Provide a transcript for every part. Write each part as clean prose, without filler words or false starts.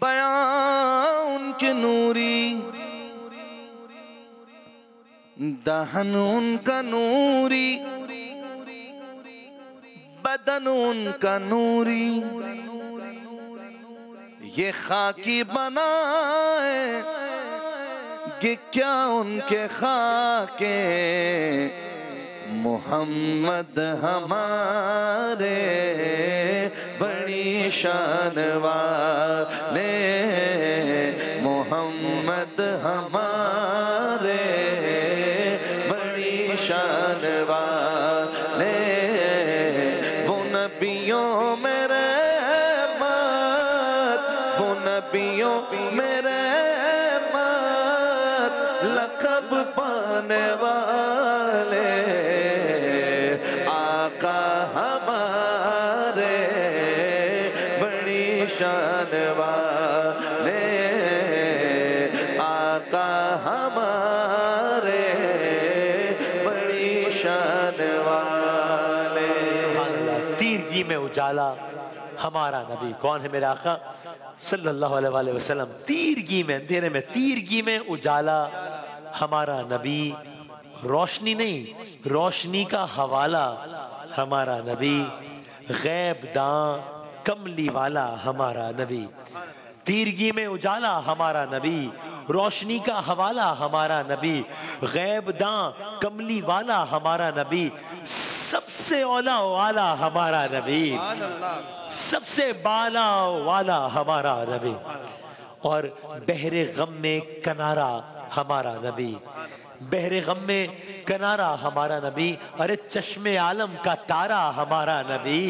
बयां उनके नूरी, दहन उनका नूरी, बदन उनका नूरी। ये खाकी बनाए कि क्या उनके खाके मोहम्मद हमारे, बड़ी शान वाले मोहम्मद हमारे, बड़ी शान वाले। वो नबियों में रहमत, वो नबियों में रहमत, लक़ब पाने वाले आका हमारे, बड़ी शान वाले आका हमारे, बड़ी शान वाले। तीरगी में उजाला हमारा नबी कौन है मेरे आका सल्लल्लाहु अलैहि वसल्लम। तीरगी में, अंधेरे में, तीरगी में उजाला हमारा नबी। रोशनी नहीं, रोशनी का हवाला हमारा नबी। गैब दां कमली वाला हमारा नबी। तीरगी में उजाला हमारा नबी, रोशनी का हवाला हमारा नबी, गैब दां कमली वाला हमारा नबी। सबसे औला वाला हमारा नबी, सबसे बाला वाला हमारा नबी। और बहरे गम में किनारा हमारा नबी, बहरे गम में किनारा हमारा नबी। अरे चश्मे आलम का तारा हमारा नबी,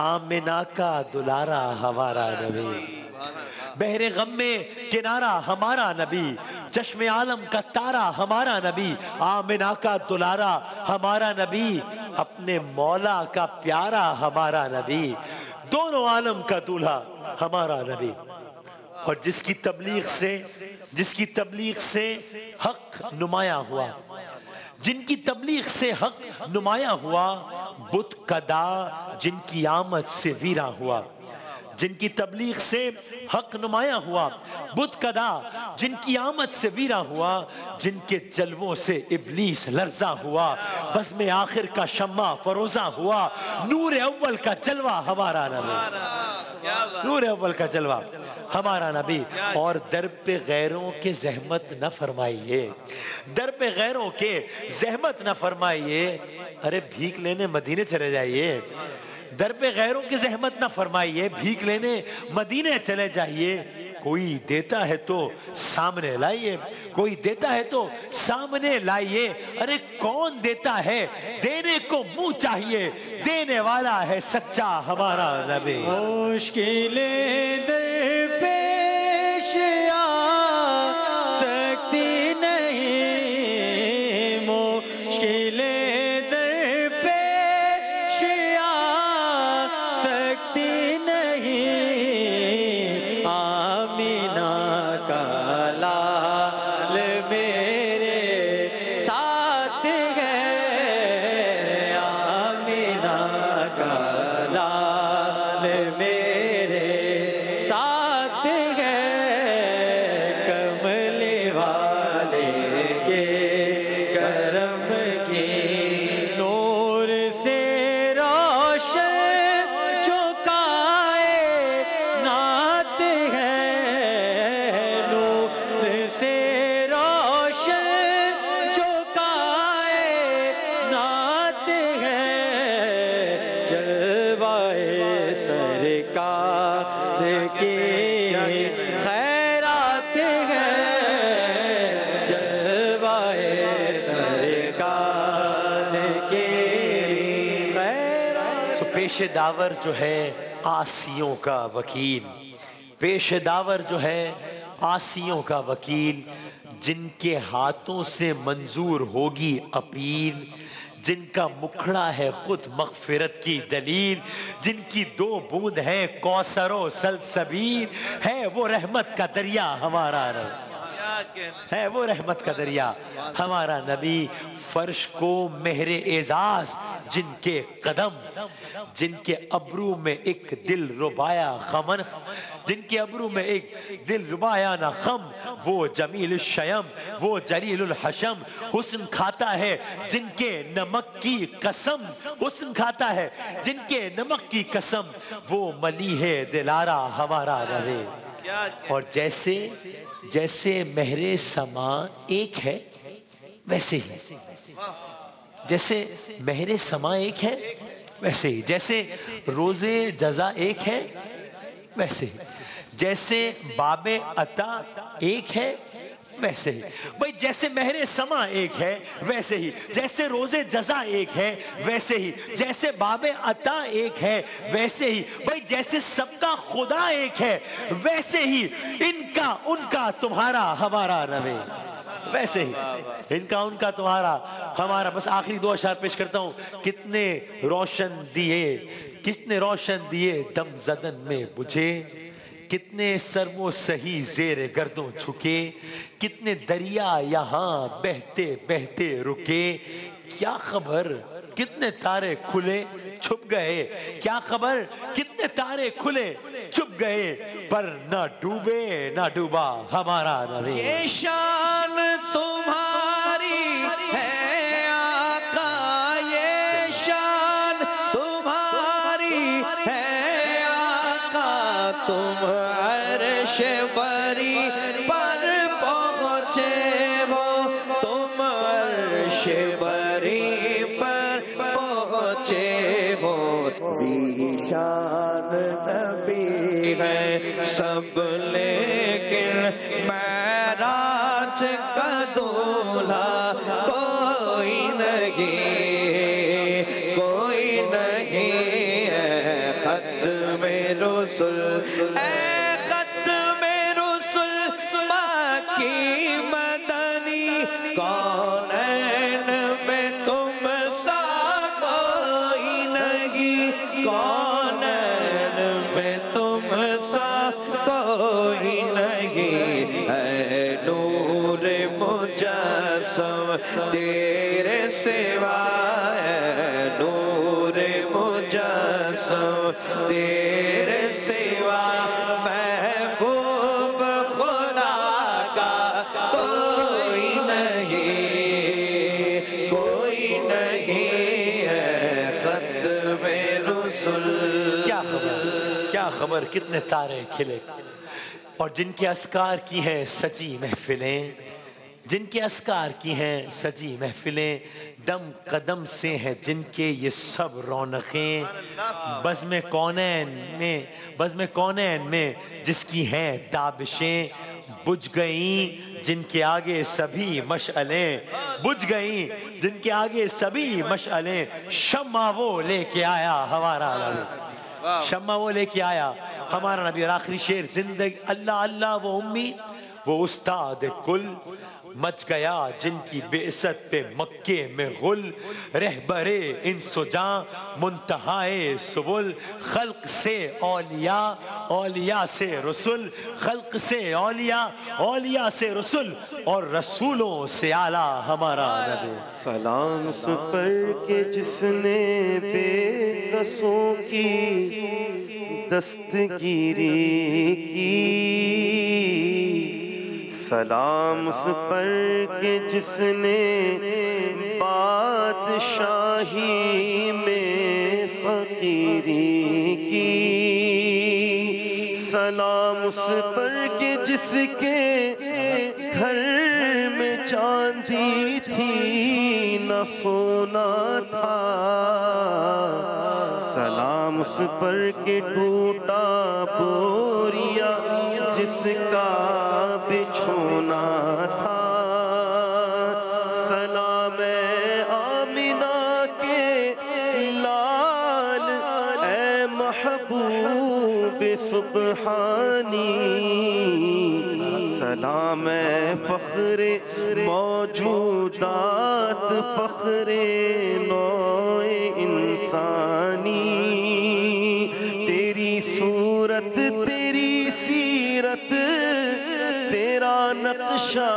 आमिना का दुलारा हमारा नबी। बहरे गम में किनारा हमारा नबी, चश्मे आलम का तारा हमारा नबी, आमिना का दुलारा हमारा नबी। अपने मौला का प्यारा हमारा नबी, दोनों आलम का दूल्हा हमारा नबी। और जिसकी तबलीग से, जिसकी तबलीग से हक नुमायां हुआ, जिनकी तबलीग से हक नुमायां हुआ, बुत कदा जिनकी आमद से वीरा हुआ, जिनकी तबलीग से हक नुमायां हुआ, बुत कदा जिनकी आमद से वीरा हुआ, जिनके जलवों से इबलीस लर्जा हुआ, बस में आखिर का शम्मा फरोजा हुआ, नूर अव्वल का जलवा हमारा नबी, नूर अव्वल का जलवा हमारा नबी। और दर पे गैरों के जहमत न फरमाइए, दर पे गैरों के जहमत न फरमाइए। अरे भीख लेने मदीने चले जाइए, दर पे गैरों की जहमत ना फरमाइए, भीख लेने मदीने चले जाइए। कोई देता है तो सामने लाइए, कोई देता है तो सामने लाइए। अरे कौन देता है, देने को मुंह चाहिए, देने वाला है सच्चा हमारा नबी। मुश्किलें दर पेश आ सकती नहीं, मुश्किलें पेशेदावर जो है आसियों का वकील, पेशेदावर जो है आसियों का वकील, जिनके हाथों से मंजूर होगी अपील, जिनका मुखड़ा है खुद मगफिरत की दलील, जिनकी दो बूंद है कौसर ओ सलसबील, है वो रहमत का दरिया हमारा है वो रहमत का दरिया। हमारा नबी फर्श को मेहरे एजाज, जिनके कदम, जिनके अबरू में एक दिल रुबाया खमन, जिनके अबरू में एक दिल रुबाया ना खम, वो जमील शयम, वो जलील हशम, हुस्न खाता है जिनके नमक की कसम, हुस्न खाता है जिनके नमक की कसम, वो मली है दिलारा हमारा नबी। और जैसे जैसे मेहरे समा एक है वैसे ही, जैसे मेहरे समा एक है वैसे ही, जैसे रोजे जजा एक है वैसे ही, जैसे बाबे अता एक है वैसे ही। भाई जैसे मेहरे समा एक है वैसे ही, जैसे रोजे जजा एक है वैसे ही, जैसे बाबे अता एक है वैसे ही, भाई जैसे सबका खुदा एक है वैसे ही, इनका उनका तुम्हारा हमारा रवे वैसे ही, इनका उनका तुम्हारा हमारा। बस आखिरी दो अशार पेश करता हूँ। कितने रोशन दिए दम जदन में बुझे, कितने सरमो सही जेरे गर्दों झुके, कितने दरिया यहाँ बहते बहते रुके, क्या खबर कितने तारे खुले छुप गए, क्या खबर कितने तारे खुले छुप गए, पर ना डूबे ना डूबा हमारा नबी। ये शान तुम्हारी है आका, ये शान तुम्हारी है आका, तुम अर्श बरी पर पहुँचे वो, तुम अर्श बरी पर पहुँचे वो, ज़ीशान नबी है सब लेकिन मेराज का दूल्हा कोई नहीं है, ख़त्मे रसूल तेरे सेवा है, नूरे मुजस्सम तेरे सेवा, महबूब खुदा का कोई नहीं है, ख़त्मे रसूल। क्या खबर कितने तारे खिले, और जिनके अस्कार की हैं सजी महफिलें, जिनके अस्कार की हैं सजी महफिलें, दम कदम से हैं जिनके ये सब रौनकें, बज़्म कौनैन में जिसकी हैं ताबिशें, बुझ गईं जिनके आगे सभी मशअलें, शम्मा वो लेके आया हमारा नबी, हमारा नबी। और आखिरी शेर, जिंदगी अल्लाह अल्लाह वो उम्मी वो उस्ताद कुल, मच गया जिनकी बेइज्जत पे मक्के में गुल, रहबरे इंसुजां मुंतहाए सुबुल, खल्क से औलिया औलिया से रसूल, और रसूलों से आला हमारा नबी। सलाम सुपर के जिसने बेकसों की दस्तगिरी की, सलाम उस पर के जिसने बादशाही में फकीरी की, सलाम उस पर के जिसके घर में चांदी थी न सोना था, सलाम उस पर के टूटा बोरिया जिसका बिछोना था, सलाम आमिना के लाल ए महबूब सुबहानी, सलाम फख्रे मौजूदात फख्रे नौए इंसानी, तेरी सूरत तेरी सीरत तेरा नक्शा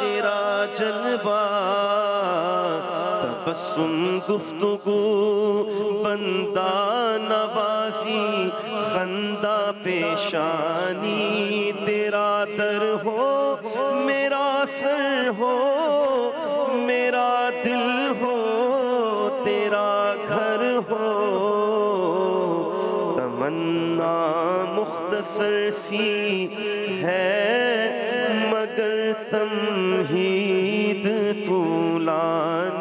तेरा जलवा, तबस्सुम गुफ्तगू बंदा नवाजी, खंदा पेशानी तेरा दर हो, मेरा सर हो, मेरा दिल हो, तेरा घर हो। तमन्ना मुख्तसर सी है मगर तमहीद तूलान